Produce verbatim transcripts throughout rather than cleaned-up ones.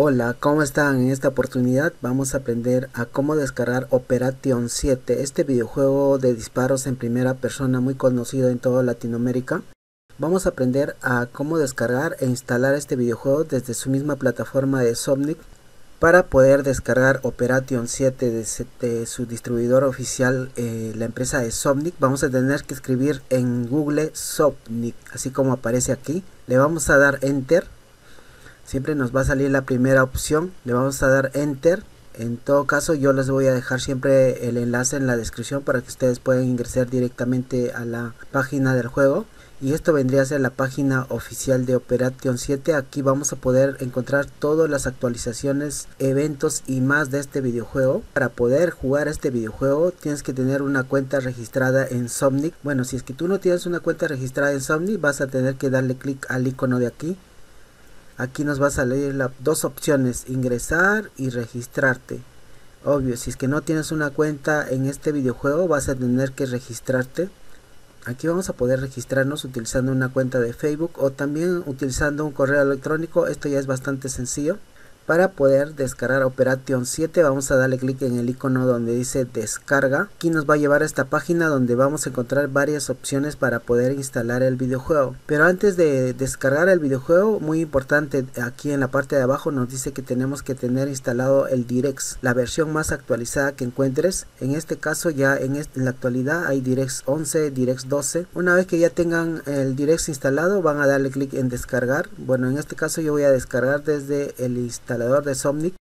Hola, ¿cómo están? En esta oportunidad vamos a aprender a cómo descargar Operation siete, este videojuego de disparos en primera persona muy conocido en toda Latinoamérica. Vamos a aprender a cómo descargar e instalar este videojuego desde su misma plataforma de Somnic para poder descargar Operation siete desde de su distribuidor oficial, eh, la empresa de Somnic. Vamos a tener que escribir en Google Somnic, así como aparece aquí. Le vamos a dar Enter. Siempre nos va a salir la primera opción, le vamos a dar Enter. En todo caso, yo les voy a dejar siempre el enlace en la descripción para que ustedes puedan ingresar directamente a la página del juego. Y esto vendría a ser la página oficial de Operation siete. Aquí vamos a poder encontrar todas las actualizaciones, eventos y más de este videojuego. Para poder jugar este videojuego tienes que tener una cuenta registrada en Somnic. Bueno, si es que tú no tienes una cuenta registrada en Somnic, vas a tener que darle clic al icono de aquí. Aquí nos va a salir las dos opciones, ingresar y registrarte. Obvio, si es que no tienes una cuenta en este videojuego, vas a tener que registrarte. Aquí vamos a poder registrarnos utilizando una cuenta de Facebook o también utilizando un correo electrónico. Esto ya es bastante sencillo. Para poder descargar Operation siete vamos a darle clic en el icono donde dice descarga. Aquí nos va a llevar a esta página donde vamos a encontrar varias opciones para poder instalar el videojuego. Pero antes de descargar el videojuego, muy importante, aquí en la parte de abajo nos dice que tenemos que tener instalado el DirectX, la versión más actualizada que encuentres. En este caso ya en, este, en la actualidad hay DirectX once, DirectX doce. Una vez que ya tengan el DirectX instalado, van a darle clic en descargar. Bueno, en este caso yo voy a descargar desde el instalador de Somnic.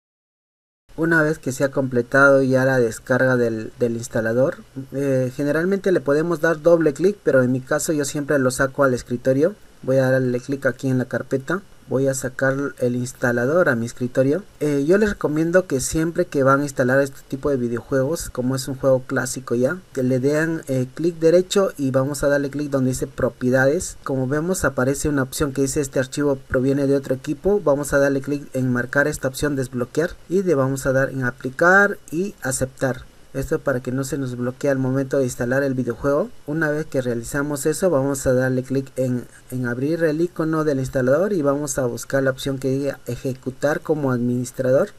Una vez que se ha completado ya la descarga del, del instalador, eh, generalmente le podemos dar doble clic, pero en mi caso yo siempre lo saco al escritorio. Voy a darle clic aquí en la carpeta, voy a sacar el instalador a mi escritorio. Eh, yo les recomiendo que siempre que van a instalar este tipo de videojuegos, como es un juego clásico ya, que le den eh, clic derecho y vamos a darle clic donde dice propiedades. Como vemos, aparece una opción que dice este archivo proviene de otro equipo. Vamos a darle clic en marcar esta opción desbloquear y le vamos a dar en aplicar y aceptar. Esto para que no se nos bloquee al momento de instalar el videojuego. Una vez que realizamos eso, vamos a darle clic en, en abrir el icono del instalador y vamos a buscar la opción que diga ejecutar como administrador.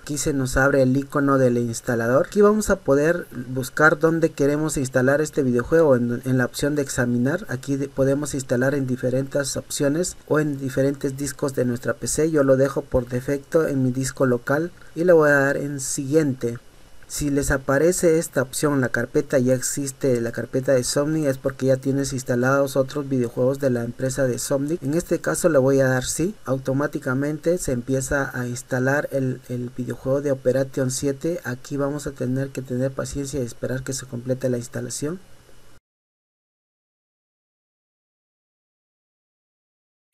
Aquí se nos abre el icono del instalador. Aquí vamos a poder buscar dónde queremos instalar este videojuego. En, en la opción de examinar, aquí de, podemos instalar en diferentes opciones o en diferentes discos de nuestra P C. Yo lo dejo por defecto en mi disco local y le voy a dar en siguiente. Si les aparece esta opción, la carpeta ya existe, la carpeta de Somnic, es porque ya tienes instalados otros videojuegos de la empresa de Somnic. En este caso le voy a dar sí, automáticamente se empieza a instalar el, el videojuego de Operation siete. Aquí vamos a tener que tener paciencia y esperar que se complete la instalación.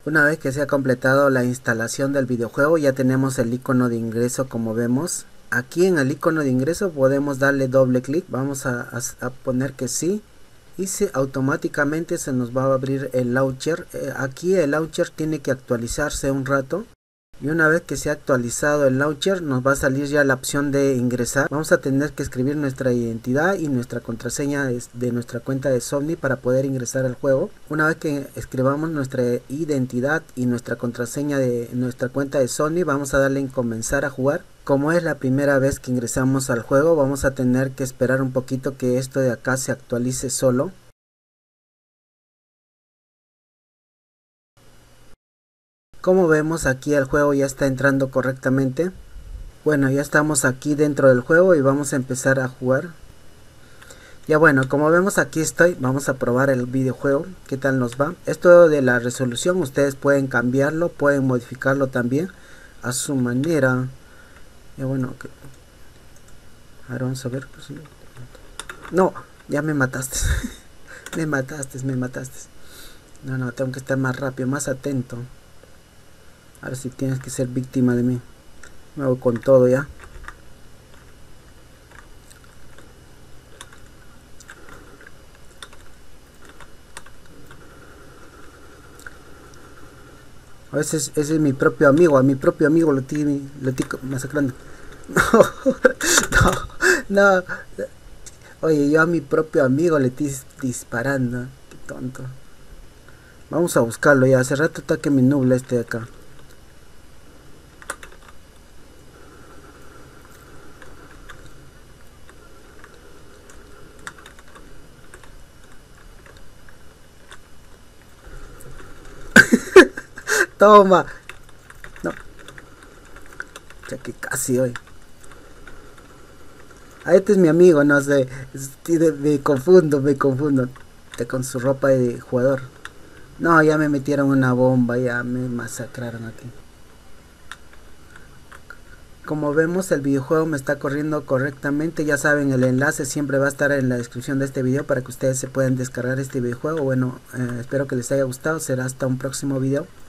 Una vez que se ha completado la instalación del videojuego, ya tenemos el icono de ingreso como vemos. Aquí en el icono de ingreso podemos darle doble clic, vamos a, a, a poner que sí y se, automáticamente se nos va a abrir el launcher. Eh, aquí el launcher tiene que actualizarse un rato y una vez que se ha actualizado el launcher nos va a salir ya la opción de ingresar. Vamos a tener que escribir nuestra identidad y nuestra contraseña de, de nuestra cuenta de Somnic para poder ingresar al juego. Una vez que escribamos nuestra identidad y nuestra contraseña de nuestra cuenta de Somnic, vamos a darle en comenzar a jugar. Como es la primera vez que ingresamos al juego, vamos a tener que esperar un poquito que esto de acá se actualice solo. Como vemos, aquí el juego ya está entrando correctamente. Bueno, ya estamos aquí dentro del juego y vamos a empezar a jugar. Ya bueno, como vemos aquí estoy, vamos a probar el videojuego, qué tal nos va. Esto de la resolución, ustedes pueden cambiarlo, pueden modificarlo también a su manera. Ya bueno, okay. Ahora vamos a ver. No, ya me mataste. me mataste, me mataste. No, no, tengo que estar más rápido, más atento. Ahora sí tienes que ser víctima de mí. Me voy con todo ya. A veces ese es mi propio amigo, a mi propio amigo lo estoy masacrando. No, no, no. Oye, yo a mi propio amigo le estoy disparando. Qué tonto. Vamos a buscarlo ya. Hace rato está que me nubla este de acá. Toma. No. Ya que casi hoy. Ah, este es mi amigo, no sé. Me confundo, me confundo. Con su ropa de jugador. No, ya me metieron una bomba, ya me masacraron aquí. Como vemos, el videojuego me está corriendo correctamente. Ya saben, el enlace siempre va a estar en la descripción de este video para que ustedes se puedan descargar este videojuego. Bueno, eh, espero que les haya gustado. Será hasta un próximo video.